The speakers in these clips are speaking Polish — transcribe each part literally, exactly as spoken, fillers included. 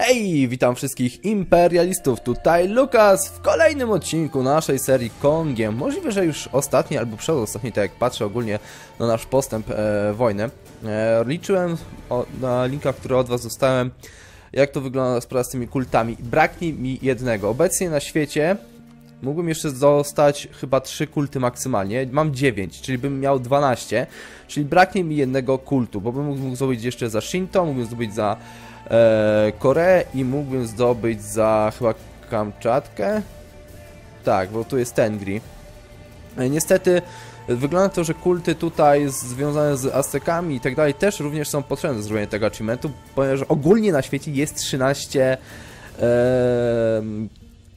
Hej, witam wszystkich imperialistów, tutaj Lukas w kolejnym odcinku naszej serii Kongiem. Możliwe, że już ostatni albo przedostatni, tak jak patrzę ogólnie na nasz postęp e, wojny. E, liczyłem o, na linkach, które od was dostałem, jak to wygląda sprawa z tymi kultami. Braknie mi jednego. Obecnie na świecie mógłbym jeszcze dostać chyba trzy kulty maksymalnie. Mam dziewięć, czyli bym miał dwanaście. Czyli braknie mi jednego kultu, bo bym mógł zdobyć jeszcze za Shinto, mógłbym zdobyć za e, Koreę i mógłbym zdobyć za chyba Kamczatkę. Tak, bo tu jest Tengri. E, niestety wygląda to, że kulty tutaj związane z Aztekami i tak dalej też również są potrzebne do zrobienia tego achievementu, ponieważ ogólnie na świecie jest trzynaście... E,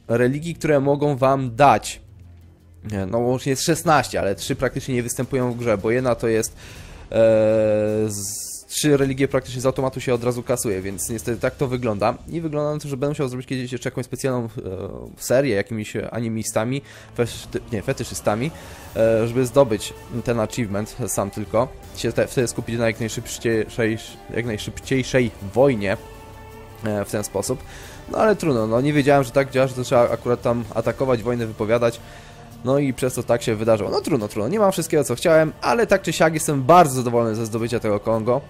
religii, które mogą wam dać. No łącznie jest szesnaście, ale trzy praktycznie nie występują w grze, bo jedna to jest e, z, trzy religie praktycznie z automatu się od razu kasuje, więc niestety tak to wygląda. I wygląda na to, że będę musiał zrobić kiedyś jeszcze jakąś specjalną e, serię jakimiś animistami, fety, nie, fetyszystami, e, żeby zdobyć ten achievement sam tylko. Się te, wtedy skupić na jak najszybciejszej, jak najszybciejszej wojnie e, w ten sposób. No ale trudno, no nie wiedziałem, że tak działa, że to trzeba akurat tam atakować, wojnę wypowiadać. No i przez to tak się wydarzyło. No trudno, trudno, nie mam wszystkiego co chciałem, ale tak czy siak jestem bardzo zadowolony ze zdobycia tego Kongo.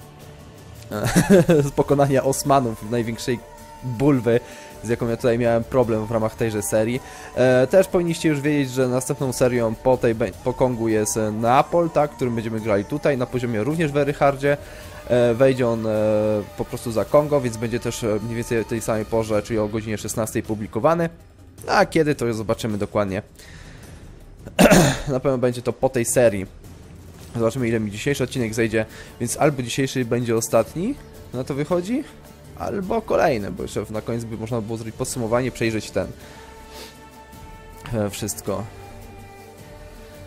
Z pokonania Osmanów, największej bulwy, z jaką ja tutaj miałem problem w ramach tejże serii. E, też powinniście już wiedzieć, że następną serią po, tej, po Kongu jest Neapol, tak, którym będziemy grali tutaj, na poziomie również Very Hardzie. Wejdzie on e, po prostu za Kongo, więc będzie też mniej więcej o tej samej porze, czyli o godzinie szesnastej publikowany. A kiedy, to już zobaczymy dokładnie. Na pewno będzie to po tej serii. Zobaczymy, ile mi dzisiejszy odcinek zejdzie, więc albo dzisiejszy będzie ostatni, na to wychodzi, albo kolejny, bo jeszcze na koniec by można było zrobić podsumowanie, przejrzeć ten e, wszystko.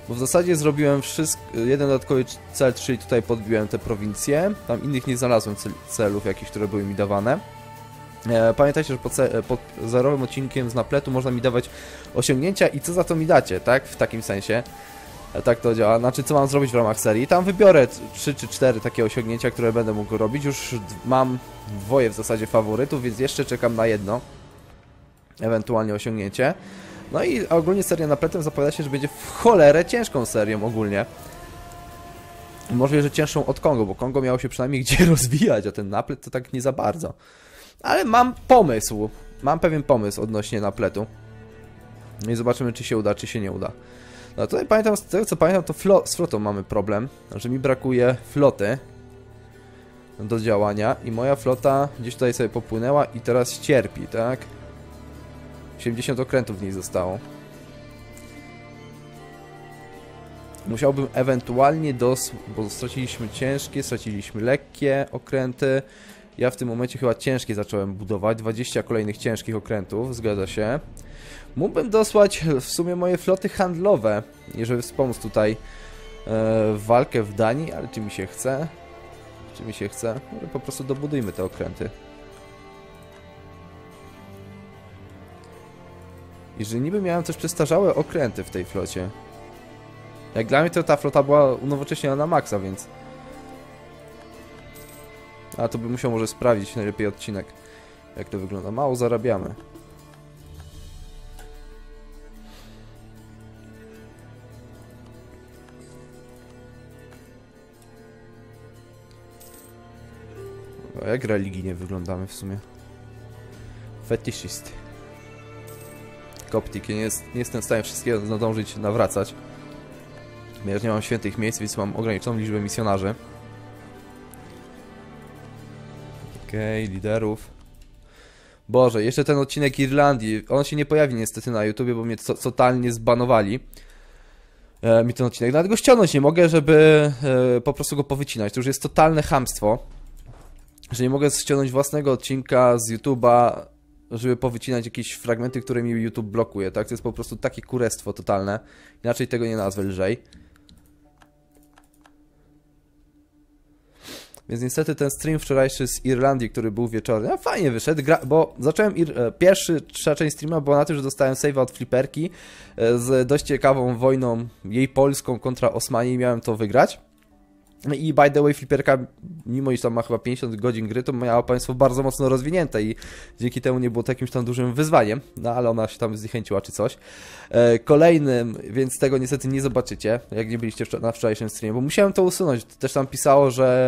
Bo w zasadzie zrobiłem wszystko, jeden dodatkowy cel, czyli tutaj podbiłem te prowincje. Tam innych nie znalazłem celów jakichś, które były mi dawane. E, pamiętajcie, że pod, pod zerowym odcinkiem z napletu można mi dawać osiągnięcia i co za to mi dacie, tak? W takim sensie. E, tak to działa. Znaczy, co mam zrobić w ramach serii. Tam wybiorę trzy czy cztery takie osiągnięcia, które będę mógł robić. Już mam dwoje w zasadzie faworytów, więc jeszcze czekam na jedno. Ewentualnie osiągnięcie. No i ogólnie seria napletem zapowiada się, że będzie w cholerę ciężką serią ogólnie. Możliwe, że cięższą od Kongo, bo Kongo miało się przynajmniej gdzie rozwijać, a ten naplet to tak nie za bardzo. Ale mam pomysł, mam pewien pomysł odnośnie napletu. No i zobaczymy, czy się uda, czy się nie uda. No tutaj pamiętam, z tego co pamiętam, to flo z flotą mamy problem, że mi brakuje floty do działania. I moja flota gdzieś tutaj sobie popłynęła i teraz cierpi, tak? siedemdziesiąt okrętów w niej zostało. Musiałbym ewentualnie dos... bo straciliśmy ciężkie, straciliśmy lekkie okręty. Ja w tym momencie chyba ciężkie zacząłem budować. dwadzieścia kolejnych ciężkich okrętów, zgadza się. Mógłbym dosłać w sumie moje floty handlowe, żeby wspomóc tutaj e, walkę w Danii, ale czy mi się chce? Czy mi się chce? Może po prostu dobudujmy te okręty. I że niby miałem też przestarzałe okręty w tej flocie. Jak dla mnie to ta flota była unowocześniona na maksa, więc... A to bym musiał może sprawdzić najlepiej odcinek, jak to wygląda. Mało zarabiamy. A jak religijnie wyglądamy w sumie. Fetyszysty. Optyki. Nie, jest, nie jestem w stanie wszystkiego nadążyć, nawracać. Ja nie mam świętych miejsc, więc mam ograniczoną liczbę misjonarzy. Okej, okay, liderów. Boże, jeszcze ten odcinek Irlandii. On się nie pojawi niestety na YouTubie, bo mnie to, totalnie zbanowali. E, mi ten odcinek. Nawet go ściągnąć nie mogę, żeby e, po prostu go powycinać. To już jest totalne chamstwo, że nie mogę ściągnąć własnego odcinka z YouTube'a, żeby powycinać jakieś fragmenty, które mi YouTube blokuje, tak? To jest po prostu takie kurestwo totalne. Inaczej tego nie nazwę lżej. Więc niestety ten stream wczorajszy z Irlandii, który był wieczorem, no fajnie wyszedł, gra, bo zacząłem ir, e, pierwszy, trzecia część streama była na tym, że dostałem save'a od fliperki e, z dość ciekawą wojną jej polską kontra Osmanii i miałem to wygrać. I by the way, fliperka, mimo iż tam ma chyba pięćdziesiąt godzin gry, to miała państwo bardzo mocno rozwinięte i dzięki temu nie było to jakimś tam dużym wyzwaniem, no ale ona się tam zniechęciła czy coś. Kolejnym, więc tego niestety nie zobaczycie, jak nie byliście na wczorajszym streamie, bo musiałem to usunąć. Też tam pisało, że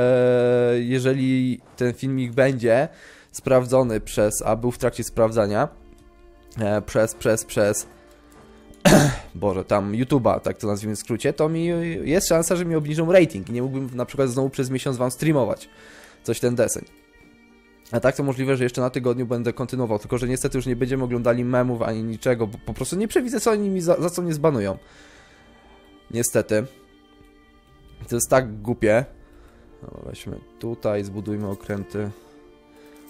jeżeli ten filmik będzie sprawdzony przez, a był w trakcie sprawdzania, przez, przez, przez... Boże, tam YouTube'a, tak to nazwijmy w skrócie, to mi jest szansa, że mi obniżą rating i nie mógłbym na przykład znowu przez miesiąc wam streamować coś ten deseń. A tak to możliwe, że jeszcze na tygodniu będę kontynuował, tylko że niestety już nie będziemy oglądali memów ani niczego, bo po prostu nie przewidzę, co oni mi za, za co mnie zbanują. Niestety. To jest tak głupie. No, weźmy tutaj, zbudujmy okręty.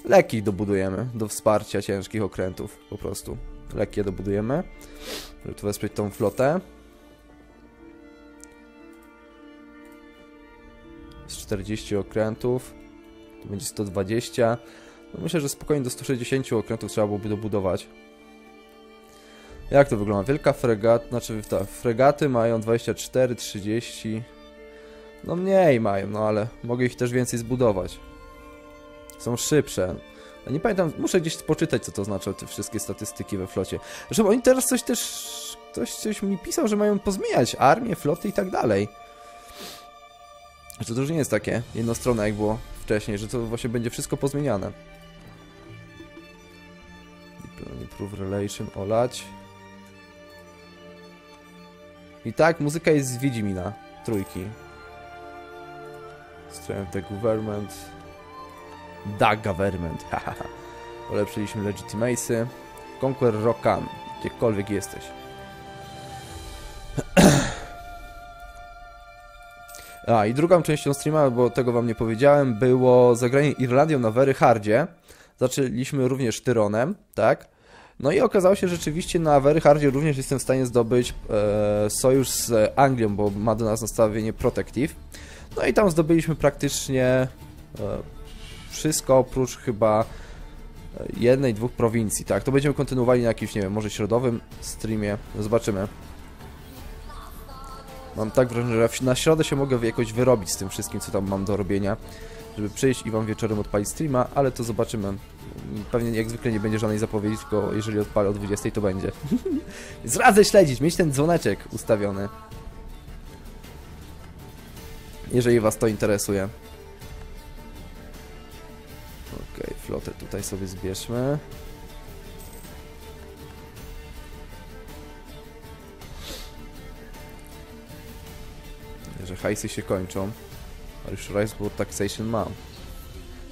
Leki dobudujemy do wsparcia ciężkich okrętów, po prostu. Lekkie dobudujemy, żeby tu wesprzeć tą flotę. Z czterdziestu okrętów, to będzie sto dwadzieścia. No myślę, że spokojnie do stu sześćdziesięciu okrętów trzeba byłoby dobudować. Jak to wygląda? Wielka fregata, znaczy ta, fregaty mają dwadzieścia cztery, trzydzieści. No mniej mają, no ale mogę ich też więcej zbudować. Są szybsze. Nie pamiętam, muszę gdzieś poczytać, co to znaczy te wszystkie statystyki we flocie. Zresztą oni teraz coś też... Ktoś coś mi pisał, że mają pozmieniać armię, floty i tak dalej. Że to już nie jest takie jednostronne, jak było wcześniej, że to właśnie będzie wszystko pozmieniane. Improve relation, olać. I tak, muzyka jest z Wiedźmina, trójki. Strength the government... Da Government, hahaha. Polepszyliśmy Legitimacy. Conquer Rokan, gdziekolwiek jesteś. A i drugą częścią streama, bo tego wam nie powiedziałem, było zagranie Irlandią na Very Hardzie. Zaczęliśmy również Tyronem, tak? No i okazało się, że rzeczywiście na Very Hardzie również jestem w stanie zdobyć e, sojusz z Anglią, bo ma do nas nastawienie Protective. No i tam zdobyliśmy praktycznie... E, wszystko oprócz chyba jednej, dwóch prowincji, tak? To będziemy kontynuowali na jakimś, nie wiem, może środowym streamie. Zobaczymy. Mam tak wrażenie, że na środę się mogę jakoś wyrobić z tym wszystkim, co tam mam do robienia, żeby przyjść i wam wieczorem odpalić streama, ale to zobaczymy. Pewnie jak zwykle nie będzie żadnej zapowiedzi, tylko jeżeli odpalę o dwudziestej, to będzie. Więc radzę śledzić, mieć ten dzwoneczek ustawiony. Jeżeli was to interesuje. Okej, okay, flotę tutaj sobie zbierzmy. Że hajsy się kończą. Ale już Riceboard Taxation mam.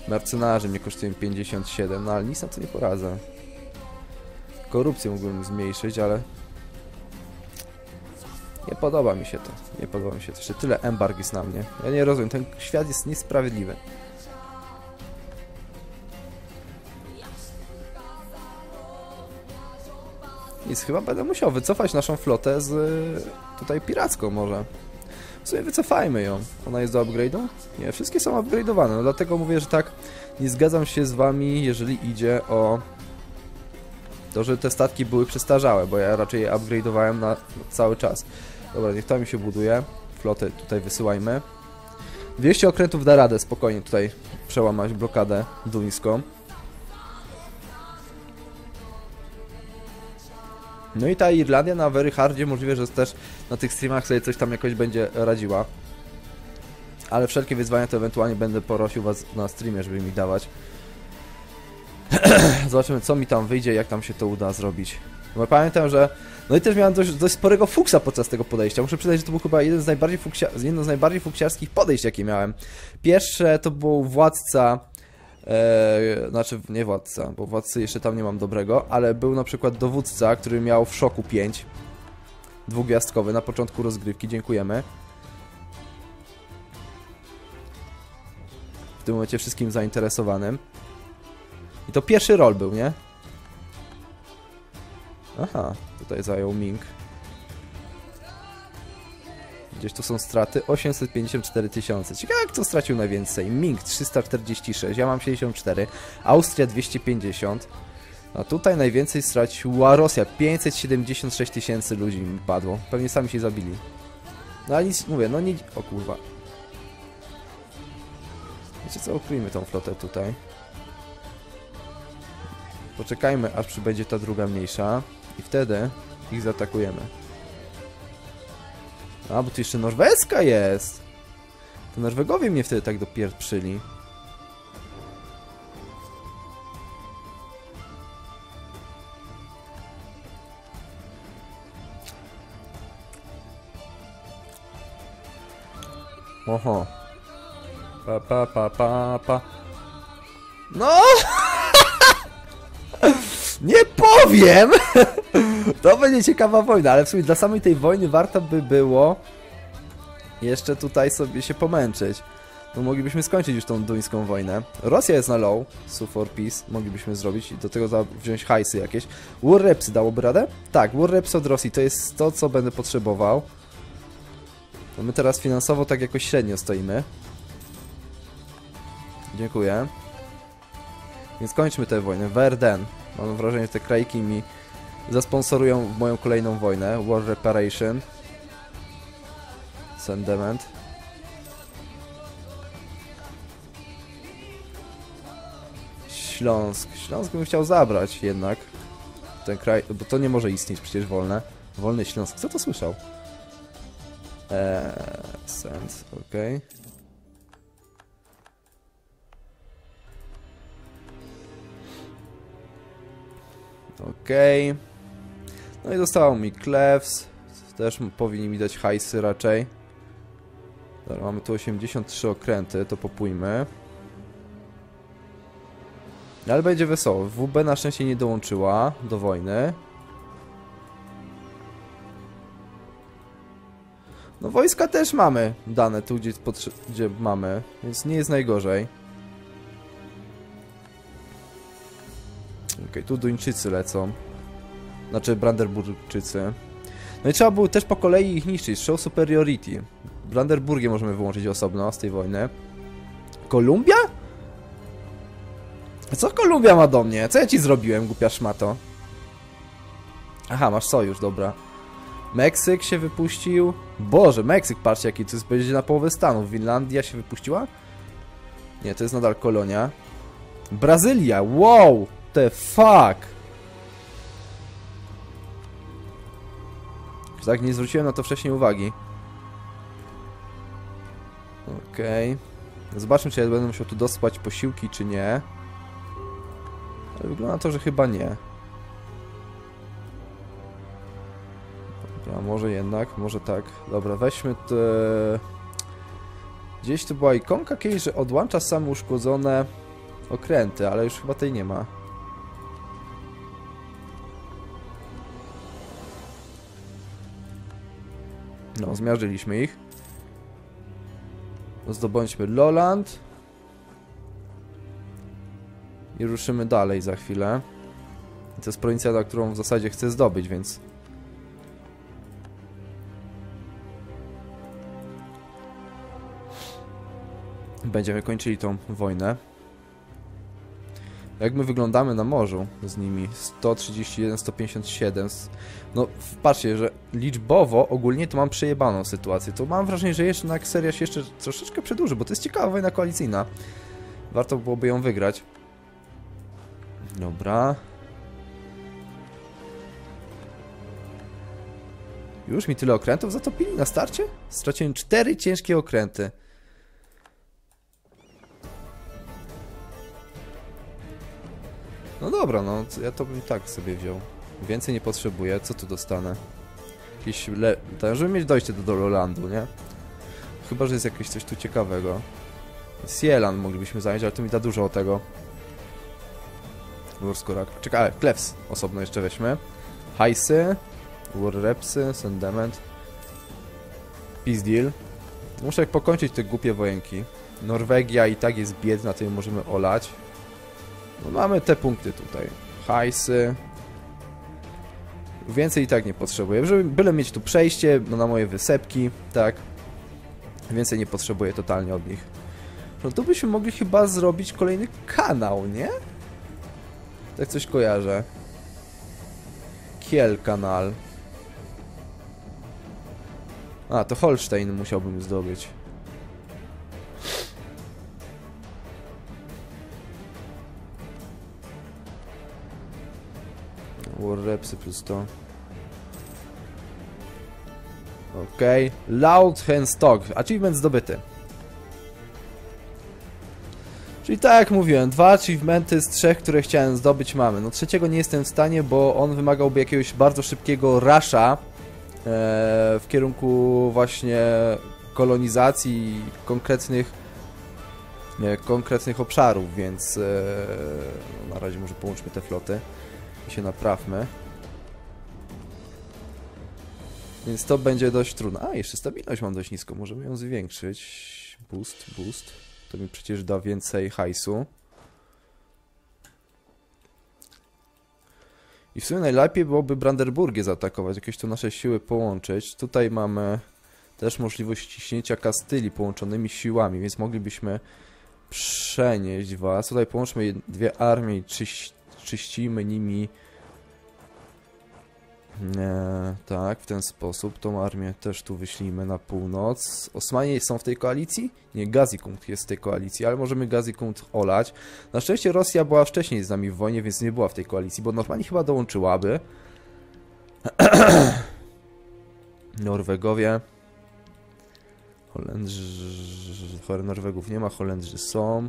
Mercenarze mnie kosztują pięćdziesiąt siedem, no ale nic na to nie poradzę. Korupcję mógłbym zmniejszyć, ale... Nie podoba mi się to. Nie podoba mi się to. Jeszcze tyle embarg jest na mnie. Ja nie rozumiem, ten świat jest niesprawiedliwy. Nic, chyba będę musiał wycofać naszą flotę z tutaj piracką może. W sumie wycofajmy ją. Ona jest do upgrade'u? Nie, wszystkie są upgrade'owane, no dlatego mówię, że tak, nie zgadzam się z wami, jeżeli idzie o to, że te statki były przestarzałe, bo ja raczej je upgrade'owałem na cały czas. Dobra, niech to mi się buduje. Flotę tutaj wysyłajmy. dwieście okrętów da radę spokojnie tutaj przełamać blokadę duńską. No i ta Irlandia na Very Hardzie możliwe, że też na tych streamach sobie coś tam jakoś będzie radziła. Ale wszelkie wyzwania to ewentualnie będę porosił was na streamie, żeby mi dawać. Zobaczymy, co mi tam wyjdzie, jak tam się to uda zrobić. Bo pamiętam, że... No i też miałem dość, dość sporego fuksa podczas tego podejścia. Muszę przyznać, że to był chyba jeden z najbardziej fuksia... jedno z najbardziej fuksiarskich podejść, jakie miałem. Pierwsze to był władca... Eee, znaczy nie władca, bo władcy jeszcze tam nie mam dobrego, ale był na przykład dowódca, który miał w szoku pięć, dwugwiazdkowy na początku rozgrywki, dziękujemy. W tym momencie wszystkim zainteresowanym. I to pierwszy rol był, nie? Aha, tutaj zajął Ming. Gdzieś tu są straty, osiemset pięćdziesiąt cztery tysiące. Ciekawe, kto stracił najwięcej. Ming trzysta czterdzieści sześć, ja mam sześćdziesiąt cztery, Austria dwieście pięćdziesiąt. A tutaj najwięcej straciła Rosja, pięćset siedemdziesiąt sześć tysięcy ludzi mi padło. Pewnie sami się zabili. No ale nic, mówię, no nie... O kurwa. Wiecie co, ukryjmy tą flotę tutaj. Poczekajmy, aż przybędzie ta druga mniejsza i wtedy ich zaatakujemy. A, bo tu jeszcze norweska jest! To Norwegowie mnie wtedy tak dopierprzyli. Oho. Pa, pa, pa, pa, pa. No! Nie powiem! To będzie ciekawa wojna, ale w sumie dla samej tej wojny warto by było jeszcze tutaj sobie się pomęczyć. No moglibyśmy skończyć już tą duńską wojnę. Rosja jest na low, so for peace, moglibyśmy zrobić i do tego wziąć hajsy jakieś. War Reps dałoby radę? Tak, War Reps od Rosji to jest to, co będę potrzebował. No my teraz finansowo tak jakoś średnio stoimy. Dziękuję. Więc kończmy tę wojnę. Verden. Mam wrażenie, że te krajki mi zasponsorują moją kolejną wojnę. War Reparation. Sentiment. Śląsk. Śląsk bym chciał zabrać jednak. Ten kraj, bo to nie może istnieć przecież wolne. Wolny Śląsk. Kto to słyszał? Eee, sens, okej. Okay. Okej. Okay. No i zostało mi Kleves. Też powinni mi dać hajsy raczej. Dobra, mamy tu osiemdziesiąt trzy okręty, to popójmy. Ale będzie wesoło. W B na szczęście nie dołączyła do wojny. No wojska też mamy dane tu, gdzie, gdzie mamy, więc nie jest najgorzej. Okej, okay, tu Duńczycy lecą. Znaczy Brandenburgczycy. No i trzeba było też po kolei ich niszczyć. Show superiority. Brandenburgię możemy wyłączyć osobno z tej wojny. Kolumbia? Co Kolumbia ma do mnie? Co ja ci zrobiłem, głupia szmato? Aha, masz sojusz, dobra. Meksyk się wypuścił. Boże, Meksyk, patrzcie jaki to jest, będzie na połowę Stanów. Finlandia się wypuściła? Nie, to jest nadal kolonia. Brazylia, wow! The fuck! Tak, nie zwróciłem na to wcześniej uwagi. Okej. Okay. Zobaczmy, czy ja będę musiał tu dospać posiłki, czy nie. Ale wygląda na to, że chyba nie. Dobra, może jednak, może tak. Dobra, weźmy te... Gdzieś tu była ikonka kiedyś, że odłącza same uszkodzone okręty, ale już chyba tej nie ma. No, zmiażdżyliśmy ich. Zdobądźmy Loland. I ruszymy dalej za chwilę. I to jest prowincja, którą w zasadzie chcę zdobyć, więc... Będziemy kończyli tą wojnę. Jak my wyglądamy na morzu z nimi? sto trzydzieści jeden, sto pięćdziesiąt siedem. No, patrzcie, że liczbowo ogólnie to mam przejebaną sytuację. To mam wrażenie, że jeszcze na seria się jeszcze troszeczkę przedłuży, bo to jest ciekawa wojna koalicyjna. Warto byłoby ją wygrać. Dobra. Już mi tyle okrętów zatopili na starcie? Straciłem cztery ciężkie okręty. No dobra, no ja to bym tak sobie wziął. Więcej nie potrzebuję, co tu dostanę? Jakieś le... żeby mieć dojście do, do Lolandu, nie? Chyba, że jest jakieś coś tu ciekawego. Sielan moglibyśmy zająć, ale to mi da dużo tego. Warskorak. Czekaj, Kleves osobno jeszcze weźmy. Hajsy, War Repsy, Sentiment. Peace Deal. Muszę pokończyć te głupie wojenki. Norwegia i tak jest biedna, to ją możemy olać. No mamy te punkty tutaj. Hajsy. Więcej i tak nie potrzebuję. Żeby byle mieć tu przejście no, na moje wysepki, tak. Więcej nie potrzebuję totalnie od nich. No tu byśmy mogli chyba zrobić kolejny kanał, nie? Tak coś kojarzę. Kiel kanal. A, to Holstein musiałbym zdobyć. War repsy plus to. Okej. Okay. Loud Hand Stock. Achievement zdobyty. Czyli tak jak mówiłem, dwa achievementy z trzech, które chciałem zdobyć, mamy. No trzeciego nie jestem w stanie, bo on wymagałby jakiegoś bardzo szybkiego rusha e, w kierunku właśnie kolonizacji konkretnych nie, konkretnych obszarów, więc e, no, na razie może połączmy te floty i się naprawmy. Więc to będzie dość trudne. A, jeszcze stabilność mam dość niską, możemy ją zwiększyć. Boost, boost. To mi przecież da więcej hajsu. I w sumie najlepiej byłoby Brandenburgię zaatakować, jakieś tu nasze siły połączyć. Tutaj mamy też możliwość ciśnięcia Kastylii połączonymi siłami, więc moglibyśmy przenieść was. Tutaj połączmy dwie armie i czyś, czyścimy nimi... Nie, tak, w ten sposób. Tą armię też tu wyślijmy na północ. Osmanie są w tej koalicji? Nie, Gazikunkt jest w tej koalicji, ale możemy Gazikunkt olać. Na szczęście Rosja była wcześniej z nami w wojnie, więc nie była w tej koalicji, bo Normanii chyba dołączyłaby. Norwegowie. Holendrzy... Norwegów nie ma, Holendrzy są.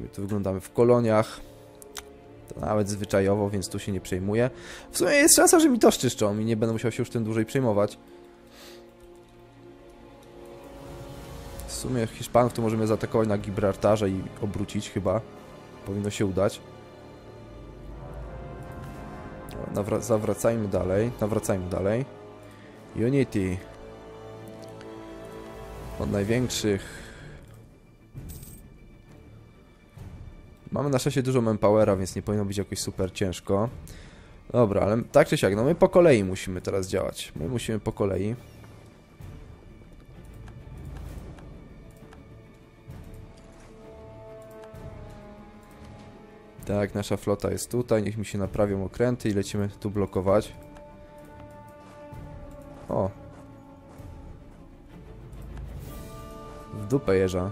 I tu wyglądamy w koloniach. To nawet zwyczajowo, więc tu się nie przejmuję. W sumie jest szansa, że mi to szczyszczą i nie będę musiał się już tym dłużej przejmować. W sumie Hiszpanów tu możemy zaatakować na Gibraltarze i obrócić chyba. Powinno się udać. Nawra- zawracajmy dalej, nawracajmy dalej. Unity. Od największych... Mamy na szczęście dużo manpowera, więc nie powinno być jakoś super ciężko. Dobra, ale tak czy siak, no my po kolei musimy teraz działać. My musimy po kolei. Tak, nasza flota jest tutaj, niech mi się naprawią okręty i lecimy tu blokować. O! W dupę jeża.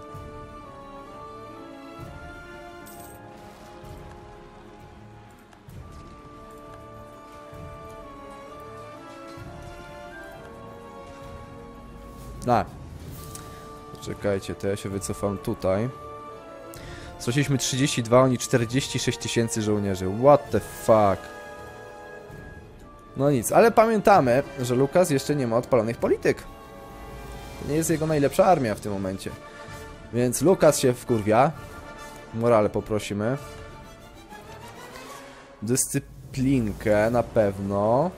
Na. Czekajcie, to ja się wycofam tutaj. Straciliśmy trzydzieści dwa, oni czterdzieści sześć tysięcy żołnierzy. What the fuck? No nic, ale pamiętamy, że Lukas jeszcze nie ma odpalonych polityk. To nie jest jego najlepsza armia w tym momencie. Więc Lukas się wkurwia. Morale poprosimy. Dyscyplinkę na pewno.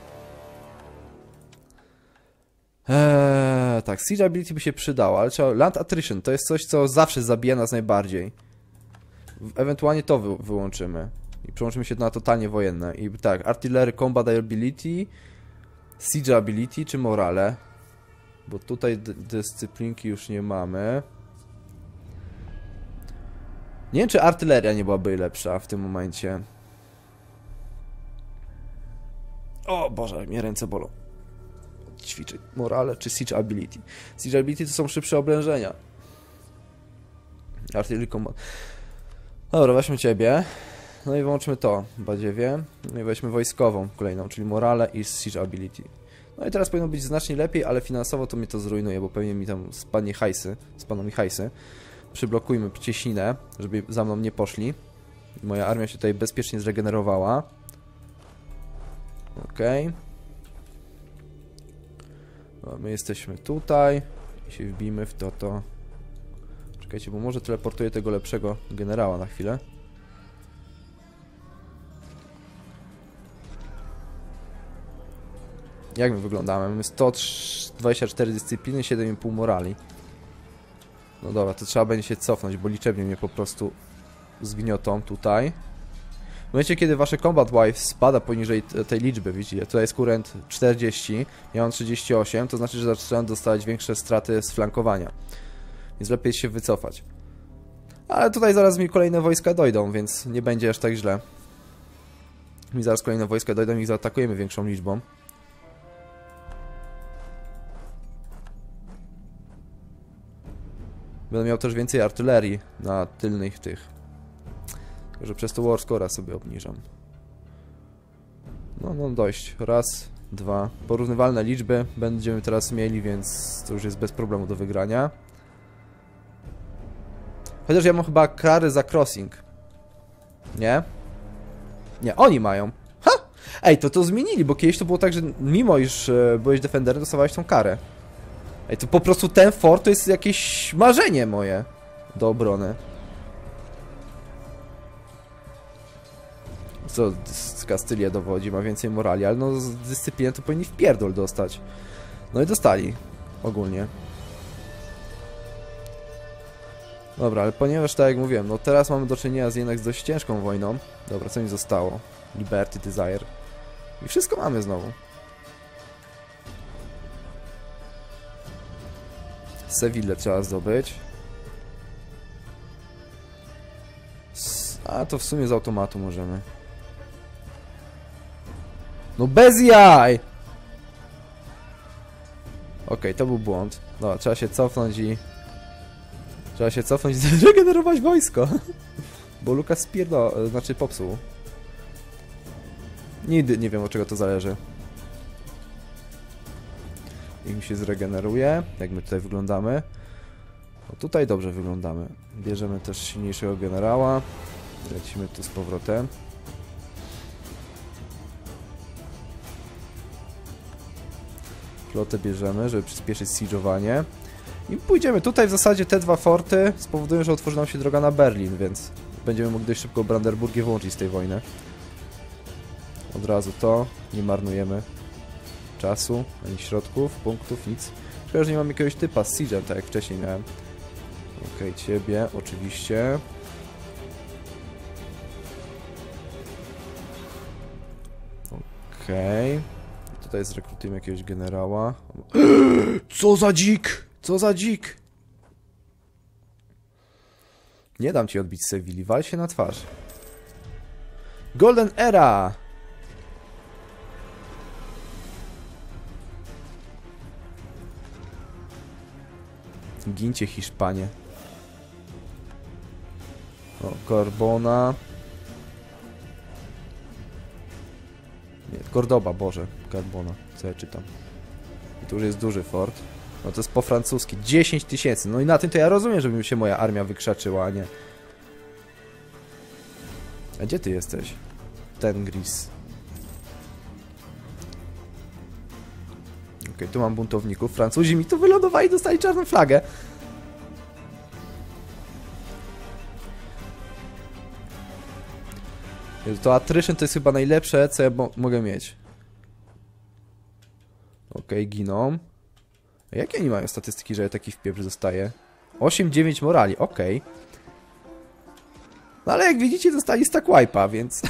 Eee, tak, siege ability by się przydało, ale trzeba... Land attrition to jest coś, co zawsze zabija nas najbardziej. Ewentualnie to wy wyłączymy. I przełączymy się na totalnie wojenne. I tak, artillery, combat ability, siege ability czy morale. Bo tutaj dyscyplinki już nie mamy. Nie wiem, czy artyleria nie byłaby lepsza w tym momencie. O Boże, mnie ręce bolą. Ćwiczyć morale czy siege ability. Siege ability to są szybsze oblężenia. Artillery combat. Dobra, weźmy ciebie. No i wyłączmy to, badziewie. No i weźmy wojskową kolejną, czyli morale i siege ability. No i teraz powinno być znacznie lepiej, ale finansowo to mnie to zrujnuje, bo pewnie mi tam spadnie hajsy. Spadną mi hajsy. Przyblokujmy cieśninę, żeby za mną nie poszli. Moja armia się tutaj bezpiecznie zregenerowała. Okej. Okay. My jesteśmy tutaj i się wbijmy w to, to... Czekajcie, bo może teleportuję tego lepszego generała na chwilę. Jak my wyglądamy? Mamy sto dwadzieścia cztery dyscypliny, siedem i pół morali. No dobra, to trzeba będzie się cofnąć, bo liczebnie mnie po prostu zgniotą tutaj. W momencie, kiedy wasze combat wife spada poniżej tej liczby, widzicie, tutaj jest kurent czterdzieści, ja mam trzydzieści osiem, to znaczy, że zaczynam dostawać większe straty z flankowania. Więc lepiej się wycofać. Ale tutaj zaraz mi kolejne wojska dojdą, więc nie będzie aż tak źle. Mi zaraz kolejne wojska dojdą i ich zaatakujemy większą liczbą. Będę miał też więcej artylerii na tylnych tych. Że przez to Warscora sobie obniżam. No, no dość. Raz, dwa. Porównywalne liczby będziemy teraz mieli, więc to już jest bez problemu do wygrania. Chociaż ja mam chyba kary za crossing. Nie? Nie, oni mają. Ha! Ej, to to zmienili, bo kiedyś to było tak, że mimo iż byłeś defenderem, dostawałeś tą karę. Ej, to po prostu ten fort to jest jakieś marzenie moje do obrony. Co Kastylia dowodzi, ma więcej morali, ale no z dyscypliny to powinni wpierdol dostać. No i dostali ogólnie. Dobra, ale ponieważ tak jak mówiłem, no teraz mamy do czynienia z jednak z dość ciężką wojną. Dobra, co mi zostało? Liberty, Desire. I wszystko mamy znowu. Sewillę trzeba zdobyć. A to w sumie z automatu możemy. No bez jaj! Okej, to był błąd. Dobra, trzeba się cofnąć i... Trzeba się cofnąć i zregenerować wojsko. Bo Lukas spierdo... znaczy popsuł. Nigdy nie wiem, od czego to zależy. I mi się zregeneruje. Jak my tutaj wyglądamy? No tutaj dobrze wyglądamy. Bierzemy też silniejszego generała. Lecimy tu z powrotem. Flotę bierzemy, żeby przyspieszyć siege'owanie. I pójdziemy tutaj, w zasadzie te dwa forty spowodują, że otworzy nam się droga na Berlin, więc będziemy mogli dość szybko Brandenburgię wyłączyć z tej wojny. Od razu to, nie marnujemy czasu, ani środków, punktów, nic. Szkoda, że nie mam jakiegoś typa z siege'em, tak jak wcześniej miałem. Okej, ciebie, oczywiście. Okej. Tutaj zrekrutujemy jakiegoś generała. Co za dzik! Co za dzik! Nie dam ci odbić Sewilli, wal się na twarz. Golden Era! Gincie Hiszpanie. O, Corbona. Nie, Cordoba, Boże, Carbona, co ja czytam. I tu już jest duży fort. No to jest po francusku, dziesięć tysięcy. No i na tym to ja rozumiem, żeby mi się moja armia wykrzaczyła, a nie. A gdzie ty jesteś? Tengris. Okej, okay, tu mam buntowników. Francuzi mi tu wylądowali i dostali czarną flagę. To attrition to jest chyba najlepsze, co ja mo mogę mieć. Okej, okay, giną. A jakie oni mają statystyki, że ja taki wpieprz dostaję? osiem dziewięć morali, okej. Okay. No ale jak widzicie, dostali stack wipe'a, więc...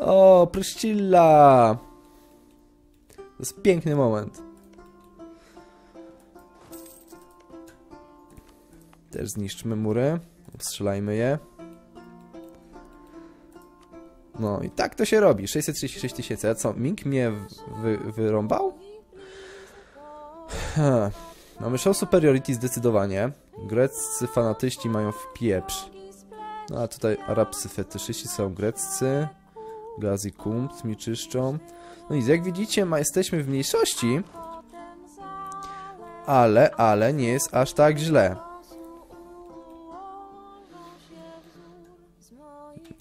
o, pryszcilla! To jest piękny moment. Też zniszczmy mury, obstrzelajmy je. No i tak to się robi, sześćset trzydzieści sześć tysięcy. A co, Ming mnie wy wyrąbał? Ha. Mamy show superiority zdecydowanie. Greccy fanatyści mają w pieprz. No a tutaj arabscy fetyszyści są greccy. Gazi kumpt mi czyszczą. No i jak widzicie, ma, jesteśmy w mniejszości. Ale, ale nie jest aż tak źle.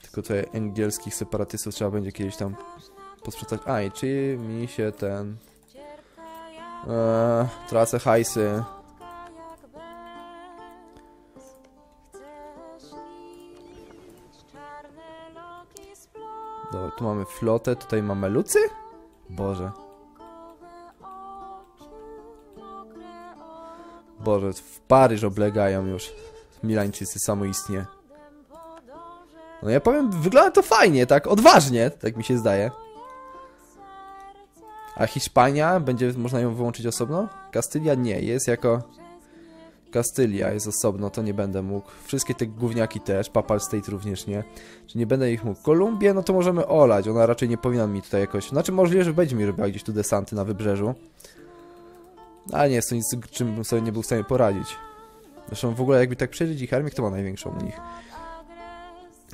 Tylko tutaj angielskich separatystów trzeba będzie kiedyś tam posprzedać. A i czy mi się ten... Eee, tracę hajsy. Dobra, tu mamy flotę, tutaj mamy lucy? Boże. Boże, w Paryż oblegają już Milańczycy samoistnie. No ja powiem, wygląda to fajnie, tak odważnie, tak mi się zdaje. A Hiszpania? Będzie można ją wyłączyć osobno? Kastylia nie, jest jako... Kastylia jest osobno, to nie będę mógł. Wszystkie te gówniaki też, Papal State również nie. Czy nie będę ich mógł. Kolumbię, no to możemy olać, ona raczej nie powinna mi tutaj jakoś... Znaczy możliwe, że będzie mi robiła gdzieś tu desanty na wybrzeżu. Ale nie jest to nic, czym bym sobie nie był w stanie poradzić. Zresztą w ogóle jakby tak przejrzeć ich armię, kto ma największą u nich?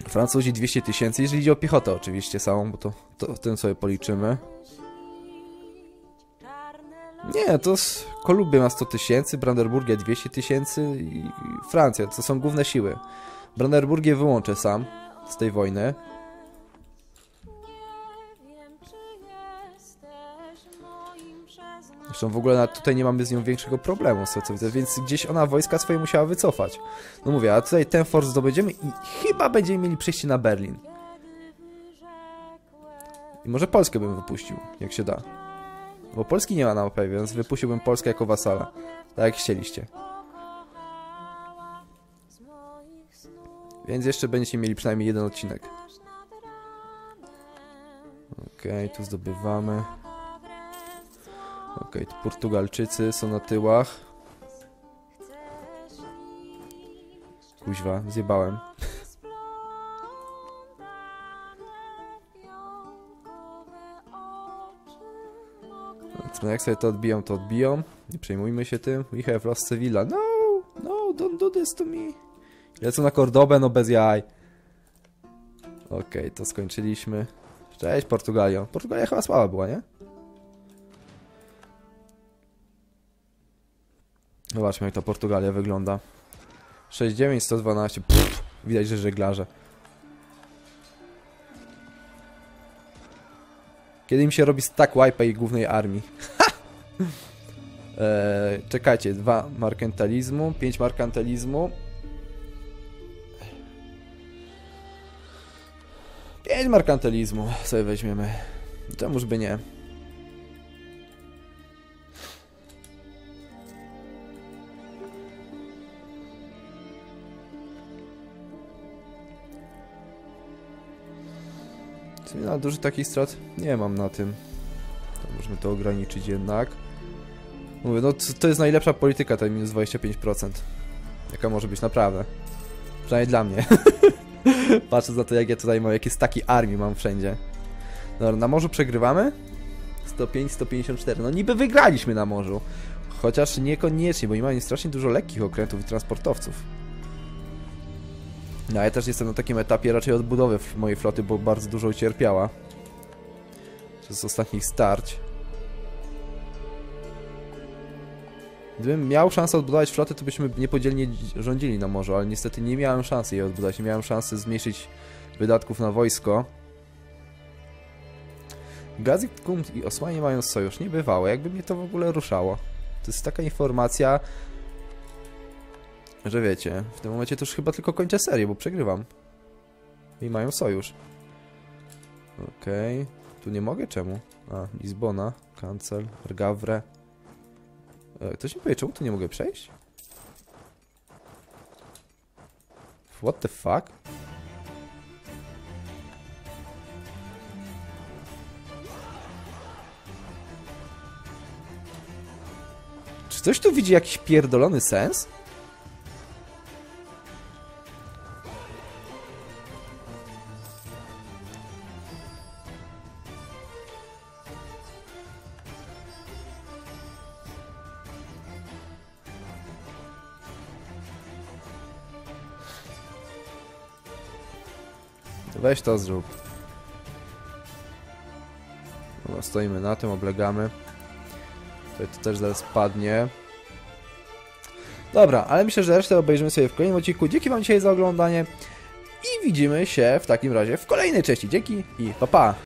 Francuzi dwieście tysięcy, jeżeli idzie o piechotę oczywiście samą, bo to, to w tym sobie policzymy. Nie, to jest... Kolumbia ma sto tysięcy, Brandenburgia dwieście tysięcy i Francja, to są główne siły. Brandenburgię wyłączę sam z tej wojny. Zresztą w ogóle na, tutaj nie mamy z nią większego problemu, z tego co widzę, więc gdzieś ona wojska swoje musiała wycofać. No mówię, a tutaj ten fort zdobędziemy i chyba będziemy mieli przejście na Berlin. I może Polskę bym wypuścił, jak się da. Bo Polski nie ma na mapie, więc wypuściłbym Polskę jako wasala. Tak jak chcieliście. Więc jeszcze będziecie mieli przynajmniej jeden odcinek. Okej, tu zdobywamy. Okej, tu Portugalczycy są na tyłach. Kuźwa, zjebałem. No jak sobie to odbiją, to odbiją. Nie przejmujmy się tym. We have lost Sevilla. No, no, don't do this to me. Lecą na Cordobę, no bez jaj. Okej, okay, to skończyliśmy. Cześć Portugalio. Portugalia chyba słaba była, nie? Zobaczmy jak ta Portugalia wygląda. sześć dziewięć, sto dwanaście. Pff, widać, że żeglarze. Kiedy im się robi stack wipe ich głównej armii. eee, czekajcie, dwa merkantylizmu, pięć merkantylizmu. pięć merkantylizmu sobie weźmiemy. Czemuż by nie? Na dużo takich strat nie mam na tym. To możemy to ograniczyć jednak. Mówię, no to jest najlepsza polityka, ten minus dwadzieścia pięć procent. Jaka może być naprawdę. Przynajmniej dla mnie. Patrząc na to jak ja tutaj mam, jakie staki armii mam wszędzie. Dobra, na morzu przegrywamy. sto pięć, sto pięćdziesiąt cztery. No niby wygraliśmy na morzu. Chociaż niekoniecznie, bo nie mamy strasznie dużo lekkich okrętów i transportowców. No, ja też jestem na takim etapie raczej odbudowy mojej floty, bo bardzo dużo ucierpiała z ostatnich starć. Gdybym miał szansę odbudować flotę, to byśmy niepodzielnie rządzili na morzu, ale niestety nie miałem szansy jej odbudować, nie miałem szansy zmniejszyć wydatków na wojsko. Gazik, Kumt i Osmanie mają sojusz, niebywałe, jakby mnie to w ogóle ruszało. To jest taka informacja... że wiecie, w tym momencie to już chyba tylko kończę serię, bo przegrywam. I mają sojusz. Okej. Okay. Tu nie mogę? Czemu? A, Lizbona, Cancel, Gavre. E, ktoś mi powie, czemu tu nie mogę przejść? What the fuck? Czy ktoś tu widzi jakiś pierdolony sens? Weź to zrób. No, stoimy na tym, oblegamy. Tutaj to też zaraz padnie. Dobra, ale myślę, że resztę obejrzymy sobie w kolejnym odcinku. Dzięki wam dzisiaj za oglądanie i widzimy się w takim razie w kolejnej części. Dzięki i pa pa!